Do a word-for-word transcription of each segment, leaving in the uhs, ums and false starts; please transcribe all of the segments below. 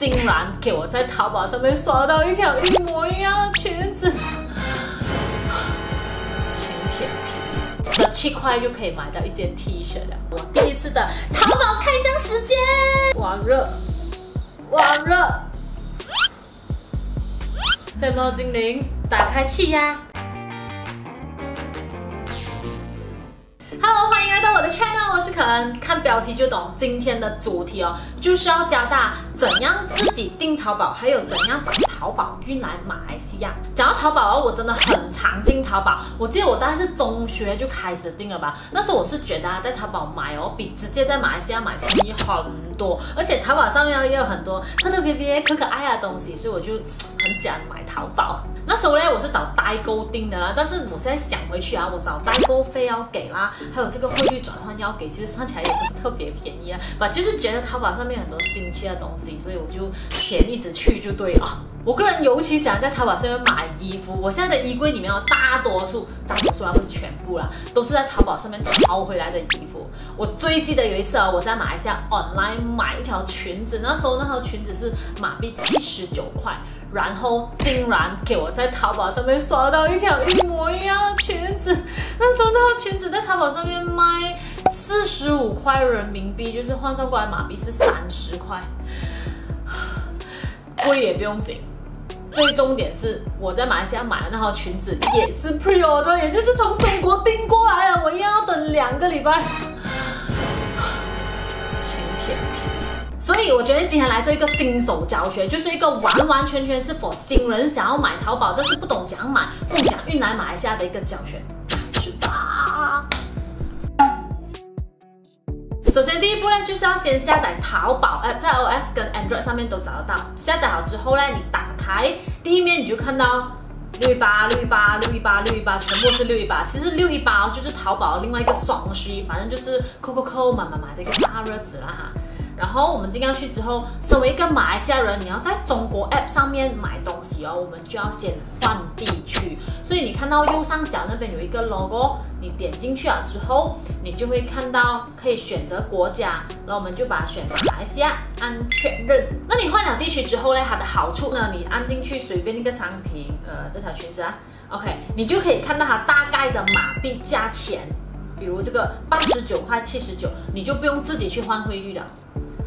竟然给我在淘宝上面刷到一条一模一样的裙子，裙舔皮，十七块就可以买到一件 T 恤了。我第一次的淘宝开箱时间，网热，网热，黑猫精灵，打开气压。 Hello， 欢迎来到我的 channel， 我是可恩。看标题就懂今天的主题哦，就是要教大家怎样自己订淘宝，还有怎样把淘宝运来马来西亚。讲到淘宝哦，我真的很常订淘宝，我记得我大概是中学就开始订了吧。那时候我是觉得啊，在淘宝买哦，比直接在马来西亚买便宜很多，而且淘宝上面也有很多特特别别、可可爱爱的东西，所以我就很喜欢买淘宝。 那时候呢，我是找代购订的啦，但是我现在想回去啊，我找代购费要给啦，还有这个汇率转换要给，其实算起来也不是特别便宜啊，反正就是觉得淘宝上面很多新奇的东西，所以我就钱一直去就对了。我个人尤其喜欢在淘宝上面买衣服，我现在的衣柜里面有大多数，大多数啊不是全部啦，都是在淘宝上面淘回来的衣服。我最记得有一次啊，我在马来西亚 online 买一条裙子，那时候那条裙子是马币七十九块。 然后竟然给我在淘宝上面刷到一条一模一样的裙子，那时候那条裙子在淘宝上面卖四十五块人民币，就是换算过来马币是三十块，贵也不用紧。最重点是我在马来西亚买的那条裙子也是 Breo 的，也就是从中国订过来的，我一样要等两个礼拜。 所以我决定今天来做一个新手教学，就是一个完完全全是 for 新人想要买淘宝，但是不懂怎样买，不想运来马来西亚的一个教学，开始吧。首先第一步呢，就是要先下载淘宝 app， 在 iOS 跟 Android 上面都找得到。下载好之后呢，你打开第一面你就看到。 六一八六一八六一八六一八，全部是六一八。其实六一八就是淘宝另外一个双十一，反正就是扣扣扣买买买的一个大日子啦哈。然后我们进去之后，身为一个马来西亚人，你要在中国 app 上面买东西哦，我们就要先换地区。所以你看到右上角那边有一个 logo， 你点进去了之后，你就会看到可以选择国家，然后我们就把它选马来西亚，按确认。那你换了地区之后呢，它的好处呢，你按进去随便一个商品，呃，这条。 裙子啊 ，OK， 你就可以看到它大概的马币价钱，比如这个八十九块七十九，你就不用自己去换汇率了。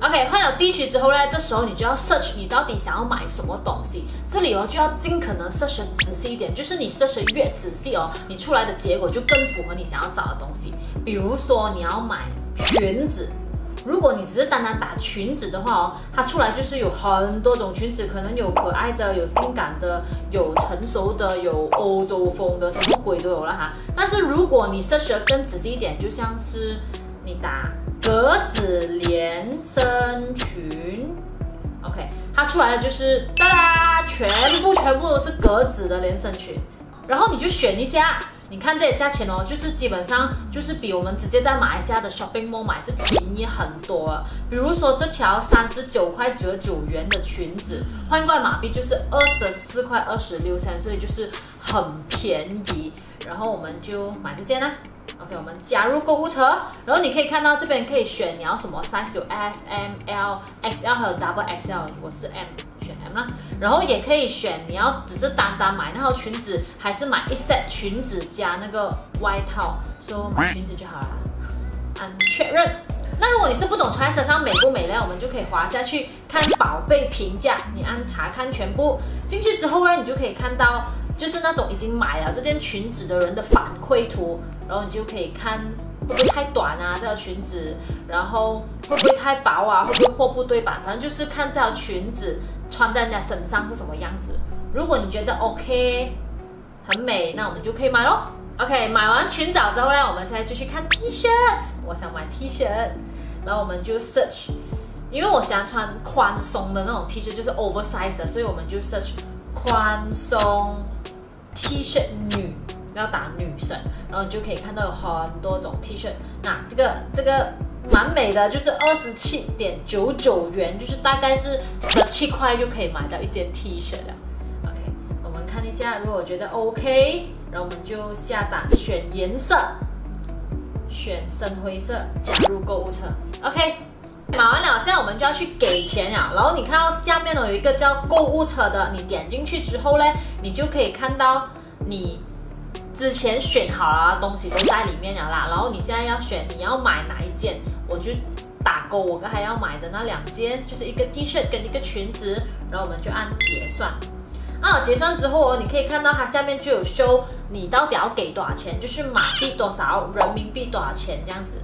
OK， 换了地区之后呢，这时候你就要 search 你到底想要买什么东西。这里哦就要尽可能 search 仔细一点，就是你 search 越仔细哦，你出来的结果就更符合你想要找的东西。比如说你要买裙子。 如果你只是单单打裙子的话哦，它出来就是有很多种裙子，可能有可爱的，有性感的，有成熟的，有欧洲风的，什么鬼都有了哈。但是如果你 search 得更仔细一点，就像是你打格子连身裙 ，OK， 它出来的就是哒哒，全部全部都是格子的连身裙，然后你就选一下。 你看这些价钱哦，就是基本上就是比我们直接在马来西亚的 shopping mall 买是便宜很多了。比如说这条三十九块九九元的裙子，换过来马币就是二十四块二十六三，所以就是很便宜。然后我们就买这件啦。OK， 我们加入购物车，然后你可以看到这边可以选你要什么 size， 有 S、M、L、X L 还有 double X L， 我是 M。 选 M 啦，然后也可以选你要只是单单买那条裙子，还是买一 set 裙子加那个外套，所以买裙子就好了。按确认。那如果你是不懂穿在身上美不美呢，我们就可以滑下去看宝贝评价，你按查看全部。进去之后呢，你就可以看到就是那种已经买了这件裙子的人的反馈图，然后你就可以看会不会太短啊这条裙子，然后会不会太薄啊，会不会货不对版，反正就是看这条裙子。 穿在人家身上是什么样子？如果你觉得 OK， 很美，那我们就可以买咯。OK， 买完裙子之后呢，我们现在就去看 T 恤。我想买 T 恤，然后我们就 search， 因为我喜欢穿宽松的那种 T 恤，就是 oversize 的，所以我们就 search 宽松 T 恤女，要打女生，然后你就可以看到有很多种 T 恤。那这个这个。 蛮美的，就是二十七点九九元，就是大概是十七块就可以买到一件 T 恤了。OK， 我们看一下，如果我觉得 OK， 然后我们就下单选颜色，选深灰色，加入购物车。OK，买完了，现在我们就要去给钱了。然后你看到下面呢有一个叫购物车的，你点进去之后呢，你就可以看到你之前选好了的东西都在里面了啦。然后你现在要选你要买哪一件，我就打勾我刚才要买的那两件，就是一个 T 恤跟一个裙子。然后我们就按结算。 啊，结算之后哦，你可以看到它下面就有 show 你到底要给多少钱，就是马币多少，人民币多少钱这样子。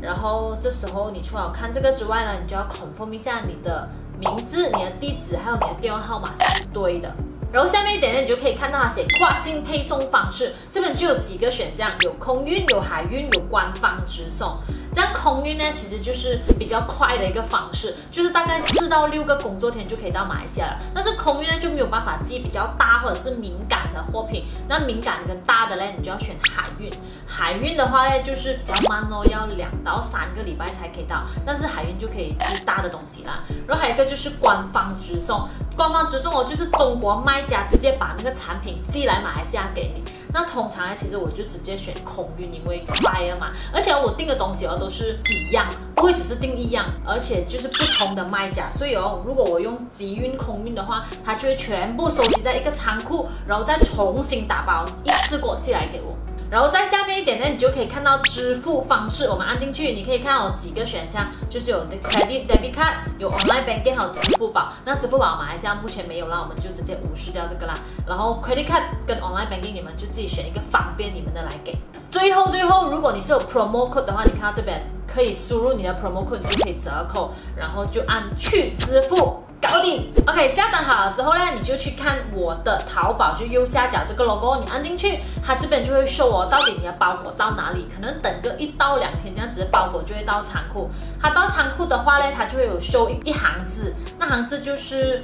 然后这时候你除了看这个之外呢，你就要 confirm 一下你的名字、你的地址还有你的电话号码是对的。然后下面一点呢，你就可以看到它写跨境配送方式，这边就有几个选项，有空运、有海运、有官方直送。 这样空运呢，其实就是比较快的一个方式，就是大概四到六个工作天就可以到马来西亚了。但是空运呢就没有办法寄比较大或者是敏感的货品，那敏感跟大的嘞，你就要选海运。海运的话呢，就是比较慢咯，要两到三个礼拜才可以到，但是海运就可以寄大的东西啦。然后还有一个就是官方直送，官方直送哦，就是中国卖家直接把那个产品寄来马来西亚给你。那通常呢，其实我就直接选空运，因为快啊嘛，而且我订的东西哦。 都是几样，不会只是定一样，而且就是不同的卖家，所以哦，如果我用集运空运的话，它就会全部收集在一个仓库，然后再重新打包，一次过寄来给我。然后在下面一点呢，你就可以看到支付方式，我们按进去，你可以看到有几个选项，就是有 credit debit card， 有 online banking， 还有支付宝。那支付宝马来西亚目前没有啦，我们就直接无视掉这个啦。然后 credit card 跟 online banking， 你们就自己选一个方便你们的来给。 最后，最后，如果你是有 promo code 的话，你看到这边可以输入你的 promo code， 你就可以折扣，然后就按去支付，搞定。OK， 下单好了之后呢，你就去看我的淘宝，就右下角这个 logo， 你按进去，它这边就会 show 哦，到底你的包裹到哪里？可能等个一到两天这样子，包裹就会到仓库。它到仓库的话呢，它就会有 show 一, 一行字，那行字就是。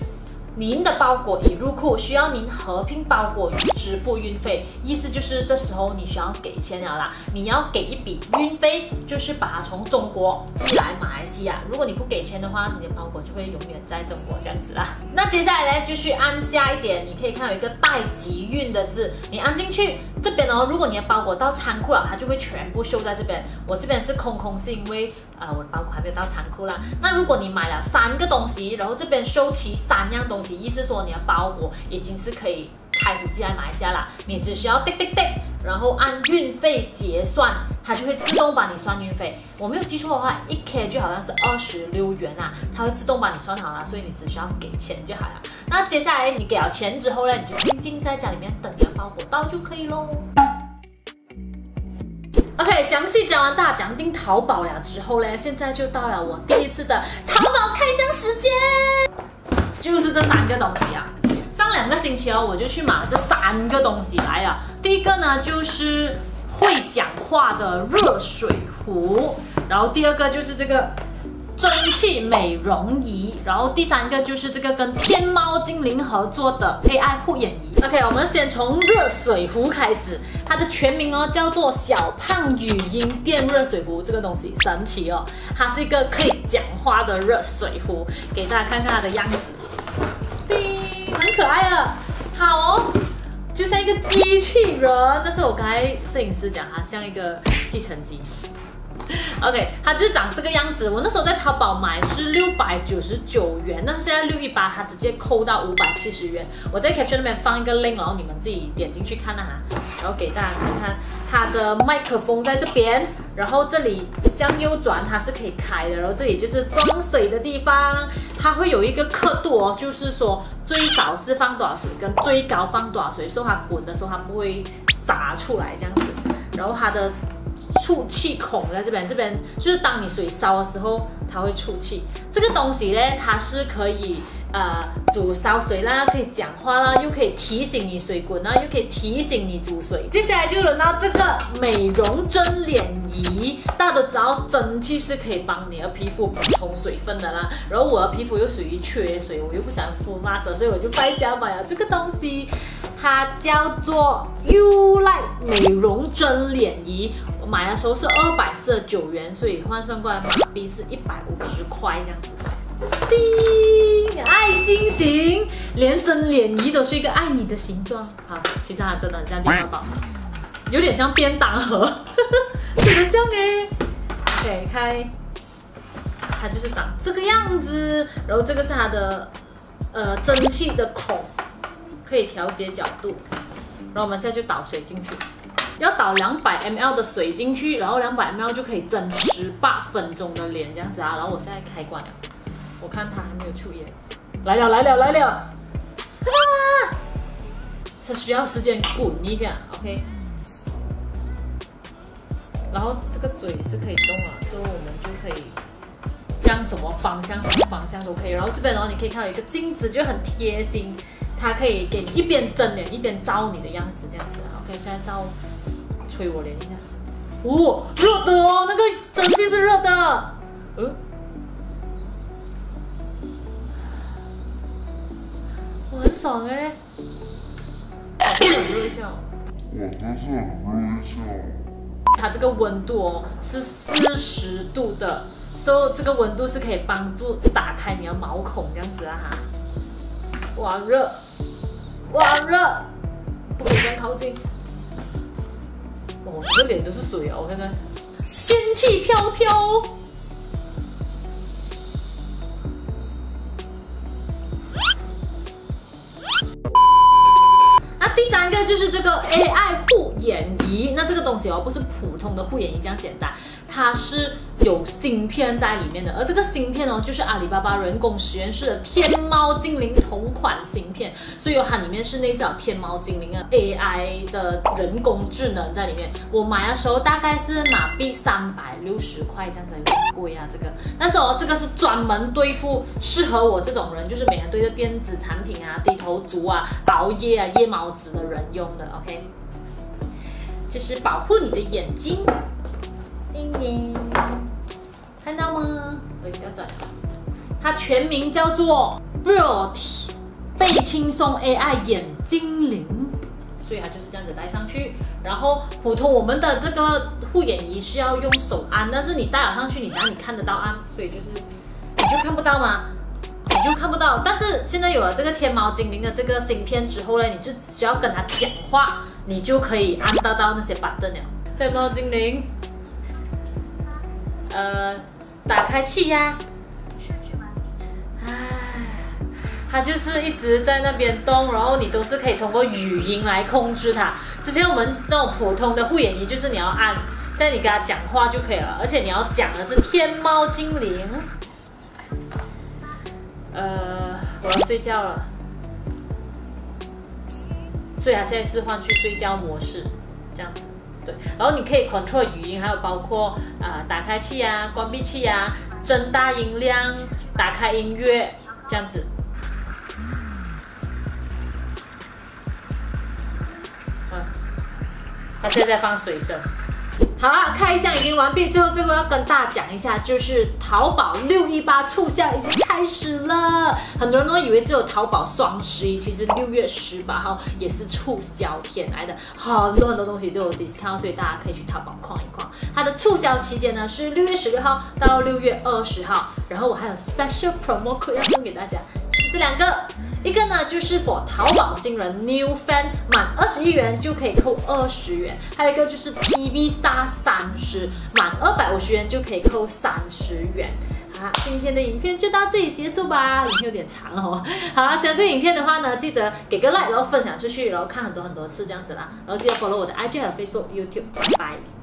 您的包裹已入库，需要您合并包裹与支付运费。意思就是这时候你需要给钱了啦，你要给一笔运费，就是把它从中国寄来马来西亚。如果你不给钱的话，你的包裹就会永远在中国这样子啦。那接下来呢，继续按下一点，你可以看到有一个代集运的字，你按进去这边哦。如果你的包裹到仓库了，它就会全部秀在这边。我这边是空空，是因为。 呃，我的包裹还没有到仓库啦。那如果你买了三个东西，然后这边收齐三样东西，意思说你的包裹已经是可以开始寄来马来西亚啦。你只需要滴滴滴，然后按运费结算，它就会自动帮你算运费。我没有记错的话，一 kg 好像是二十六元啊，它会自动帮你算好啦，所以你只需要给钱就好了。那接下来你给了钱之后呢，你就静静在家里面等你的包裹到就可以咯。 OK， 详细讲完大奖订淘宝了之后呢，现在就到了我第一次的淘宝开箱时间，就是这三个东西啊。上两个星期哦，我就去买了这三个东西来了。第一个呢就是会讲话的热水壶，然后第二个就是这个蒸汽美容仪，然后第三个就是这个跟天猫精灵合作的 A I 护眼仪。OK， 我们先从热水壶开始。 它的全名哦叫做小胖语音电热水壶，这个东西神奇哦，它是一个可以讲话的热水壶，给大家看看它的样子，叮，很可爱的，好哦，就像一个机器人，但是我刚才摄影师讲它像一个吸尘机。 OK， 它就是长这个样子。我那时候在淘宝买是六百九十九元，但是现在六一八它直接扣到五百七十元。我在 caption 那边放一个 link， 然后你们自己点进去看啊。然后给大家看看它的麦克风在这边，然后这里向右转它是可以开的，然后这里就是装水的地方，它会有一个刻度哦，就是说最少是放多少水跟最高放多少水，所以它滚的时候它不会洒出来这样子。然后它的 出气孔在这边，这边就是当你水烧的时候，它会出气。这个东西呢，它是可以呃煮烧水啦，可以讲话啦，又可以提醒你水滚啦，又可以提醒你煮水。接下来就轮到这个美容蒸脸仪，大家都知道蒸汽是可以帮你的皮肤补充水分的啦。然后我的皮肤又属于缺水，我又不想敷 mask， 所以我就败家买了这个东西，它叫做 Ulike 美容蒸脸仪。 买的时候是二百四十九元，所以换算过来马币是一百五十块这样子。叮，爱心型，连蒸脸仪都是一个爱你的形状。好，其实它真的很像电饭煲，有点像便当盒，真的像哎。OK， 开，它就是长这个样子。然后这个是它的呃蒸汽的孔，可以调节角度。然后我们现在就倒水进去，要倒两百毫升 的水进去，然后两百毫升 就可以蒸十八分钟的脸这样子啊。然后我现在开罐了，我看它还没有出液。来了来了来了，看到吗？是需要时间滚一下 ，OK。 然后这个嘴是可以动啊，所以我们就可以向什么方向、什么方向都可以。然后这边的话，你可以看到一个镜子，就很贴心，它可以给你一边蒸脸一边照你的样子，这样子。OK， 现在照，吹我脸一下。哦，热的哦，那个蒸汽是热的。嗯。我很爽哎、欸。我热一下哦。我真是很热一下。 它这个温度哦是四十度的，所以这个温度是可以帮助打开你的毛孔这样子啊哈。哇热，哇热，不可以这样靠近。我这个脸都是水哦，我看看，仙气飘飘。那第三个就是这个 A I 护眼仪，那这个东西哦不是普通的护眼仪这样简单，它是有芯片在里面的，而这个芯片哦就是阿里巴巴人工实验室的天猫精灵同款芯片，所以它里面是那叫天猫精灵的 A I 的人工智能在里面。我买的时候大概是马币三百六十块这样子，有点贵啊这个。但是哦这个是专门对付适合我这种人，就是每天对着电子产品啊、低头族啊、熬夜啊、夜猫子的人用的 ，OK。 就是保护你的眼睛，叮叮，看到吗？哎，不要转。它全名叫做 Breo 倍轻松 A I 眼精灵，所以它就是这样子戴上去。然后普通我们的这个护眼仪是要用手按，但是你戴好上去，你哪里看得到按？所以就是你就看不到吗？ 你就看不到，但是现在有了这个天猫精灵的这个芯片之后呢，你就只要跟它讲话，你就可以按到到那些button了。天猫精灵，呃，打开气压，唉，它就是一直在那边动，然后你都是可以通过语音来控制它。之前我们那种普通的护眼仪就是你要按，现在你跟它讲话就可以了，而且你要讲的是天猫精灵。 呃，我要睡觉了，所以它现在是换去睡觉模式，这样子，对。然后你可以 control 语音，还有包括啊、呃、打开器啊、关闭器啊、增大音量、打开音乐这样子。嗯，它现在在放水声。 好了，开箱已经完毕。最后，最后要跟大家讲一下，就是淘宝六一八促销已经开始了。很多人都以为只有淘宝双十一，其实六月十八号也是促销天来的，很多很多东西都有 discount， 所以大家可以去淘宝逛一逛。它的促销期间呢是六月十六号到六月二十号，然后我还有 special promo code 要送给大家，是这两个。 一个呢，就是 for 淘宝新人 new fan 满二十一元就可以扣二十元，还有一个就是 T V Star 三十满二百五十元就可以扣三十元。啊，今天的影片就到这里结束吧，影片有点长哦。好啦，喜欢这个影片的话呢，记得给个 like， 然后分享出去，然后看很多很多次这样子啦。然后记得 follow 我的 I G 和 Facebook、YouTube， 拜拜。